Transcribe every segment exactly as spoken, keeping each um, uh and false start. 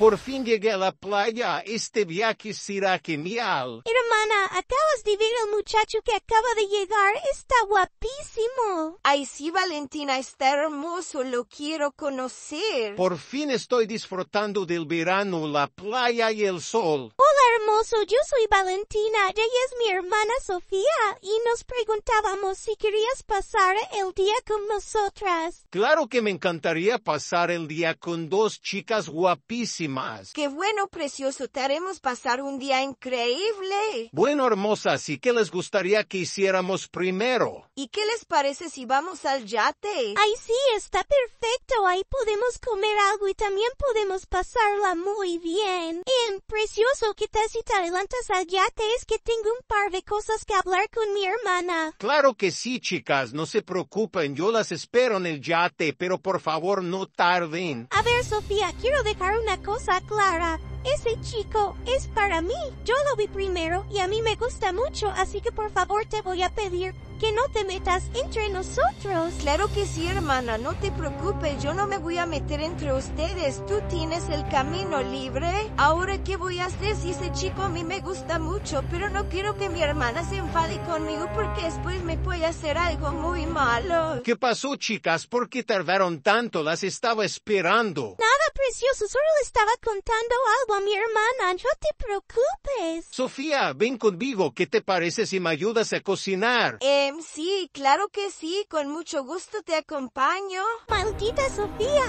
Por fin llegué a la playa. Este viaje será genial. Hermana, acabas de ver al muchacho que acaba de llegar. Está guapísimo. Ay, sí, Valentina, está hermoso. Lo quiero conocer. Por fin estoy disfrutando del verano, la playa y el sol. Hola, hermoso. Yo soy Valentina. Ella es mi hermana Sofía. Y nos preguntábamos si querías pasar el día con nosotras. Claro que me encantaría pasar el día con dos chicas guapísimas. ¡Qué bueno, precioso! Te haremos pasar un día increíble. Bueno, hermosas, ¿y qué les gustaría que hiciéramos primero? ¿Y qué les parece si vamos al yate? ¡Ay, sí! ¡Está perfecto! Ahí podemos comer algo y también podemos pasarla muy bien. Eh, precioso, ¿qué tal si te adelantas al yate? Es que tengo un par de cosas que hablar con mi hermana. Claro que sí, chicas. No se preocupen. Yo las espero en el yate, pero por favor no tarden. A ver, Sofía, quiero dejar una cosa clara. Ese chico es para mí. Yo lo vi primero y a mí me gusta mucho, así que por favor te voy a pedir que no te metas entre nosotros. Claro que sí, hermana. No te preocupes. Yo no me voy a meter entre ustedes. Tú tienes el camino libre. Ahora, ¿qué voy a hacer si ese chico a mí me gusta mucho? Pero no quiero que mi hermana se enfade conmigo porque después me puede hacer algo muy malo. ¿Qué pasó, chicas? ¿Por qué tardaron tanto? Las estaba esperando. Nada, precioso. Solo le estaba contando algo a mi hermana. No te preocupes. Sofía, ven conmigo. ¿Qué te parece si me ayudas a cocinar? Eh, Sí, claro que sí. Con mucho gusto te acompaño. Maldita Sofía,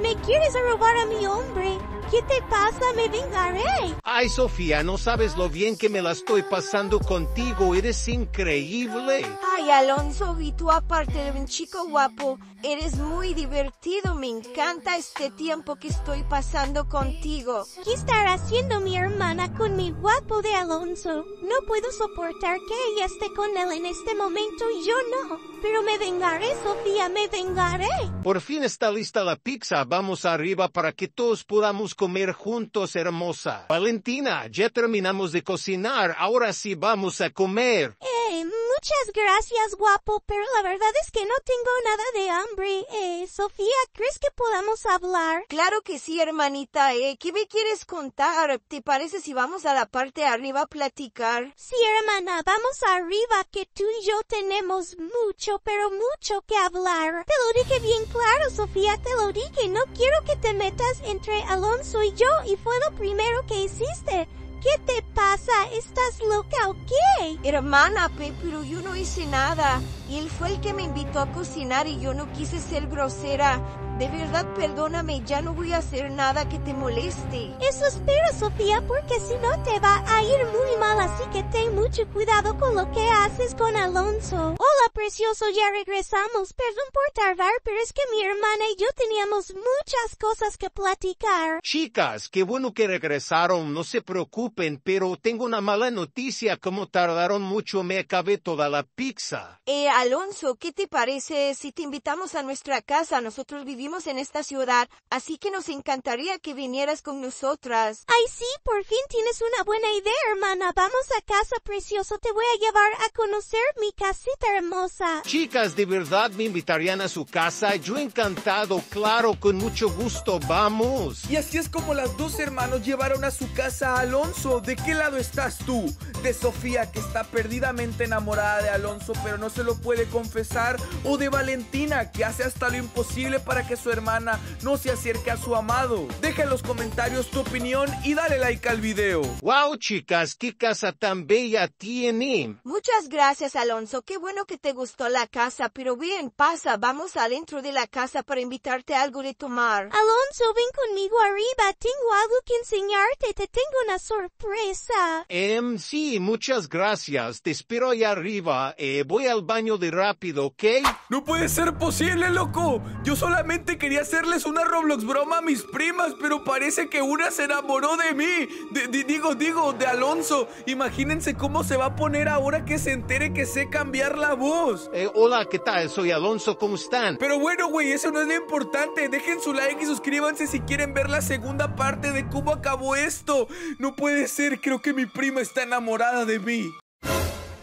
me quieres robar a mi hombre. ¿Qué te pasa? Me vengaré. Ay, Sofía, no sabes lo bien que me la estoy pasando contigo. Eres increíble. Ay, Alonso, y tú aparte de un chico guapo, eres muy divertido. Me encanta este tiempo que estoy pasando contigo. ¿Qué estará haciendo mi hermana con mi guapo de Alonso? No puedo soportar que ella esté con él en este momento y yo no. Pero me vengaré, Sofía, me vengaré. Por fin está lista la pizza. Vamos arriba para que todos podamos comer juntos, hermosa. Valentina, ya terminamos de cocinar. Ahora sí vamos a comer. Eh, muchas gracias, guapo, pero la verdad es que no tengo nada de hambre. Eh, Sofía, ¿crees que podamos hablar? Claro que sí, hermanita. Eh, ¿qué me quieres contar? ¿Te parece si vamos a la parte de arriba a platicar? Sí, hermana, vamos arriba, que tú y yo tenemos mucho, pero mucho que hablar. Te lo dije bien claro, Sofía, te lo dije. No quiero que te metas entre Alonso soy yo y fue lo primero que hiciste. ¿Qué te pasa? ¿Estás loca o qué? Hermana, pero yo no hice nada. Él fue el que me invitó a cocinar y yo no quise ser grosera. De verdad, perdóname, ya no voy a hacer nada que te moleste. Eso espero, Sofía, porque si no te va a ir muy mal, así que ten mucho cuidado con lo que haces con Alonso. Hola, precioso, ya regresamos. Perdón por tardar, pero es que mi hermana y yo teníamos muchas cosas que platicar. Chicas, qué bueno que regresaron, no se preocupen. Pero tengo una mala noticia. Como tardaron mucho, me acabé toda la pizza. Eh, Alonso, ¿qué te parece si te invitamos a nuestra casa? Nosotros vivimos en esta ciudad, así que nos encantaría que vinieras con nosotras. Ay, sí, por fin tienes una buena idea, hermana. Vamos a casa, precioso. Te voy a llevar a conocer mi casita hermosa. Chicas, ¿de verdad me invitarían a su casa? Yo encantado, claro, con mucho gusto. Vamos. Y así es como las dos hermanos llevaron a su casa a Alonso. ¿De qué lado estás tú? ¿De Sofía, que está perdidamente enamorada de Alonso pero no se lo puede confesar? ¿O de Valentina, que hace hasta lo imposible para que su hermana no se acerque a su amado? Deja en los comentarios tu opinión y dale like al video. ¡Wow, chicas! ¡Qué casa tan bella tiene! Muchas gracias, Alonso. Qué bueno que te gustó la casa, pero bien, pasa. Vamos adentro de la casa para invitarte algo de tomar. Alonso, ven conmigo arriba. Tengo algo que enseñarte. Te tengo una sorpresa. Presa. Eh, sí, muchas gracias. Te espero allá arriba. Eh, voy al baño de rápido, ¿ok? No puede ser posible, loco. Yo solamente quería hacerles una Roblox broma a mis primas, pero parece que una se enamoró de mí. De, de, digo, digo, de Alonso. Imagínense cómo se va a poner ahora que se entere que sé cambiar la voz. Eh, hola, ¿qué tal? Soy Alonso, ¿cómo están? Pero bueno, güey, eso no es lo importante. Dejen su like y suscríbanse si quieren ver la segunda parte de cómo acabó esto. No puede Puede ser, creo que mi prima está enamorada de mí.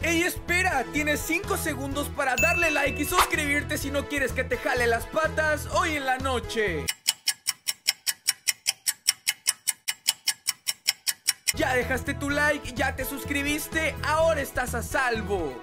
¡Ey, espera! Tienes cinco segundos para darle like y suscribirte si no quieres que te jale las patas hoy en la noche. Ya dejaste tu like, ya te suscribiste, ahora estás a salvo.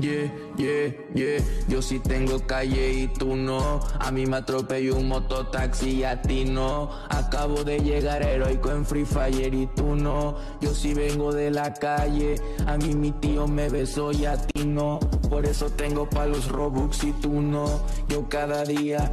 Yeah, yeah, yeah, yo sí tengo calle y tú no. A mí me atropelló un mototaxi y a ti no. Acabo de llegar heroico en Free Fire y tú no. Yo sí vengo de la calle, a mí mi tío me besó y a ti no. Por eso tengo palos Robux y tú no. Yo cada día...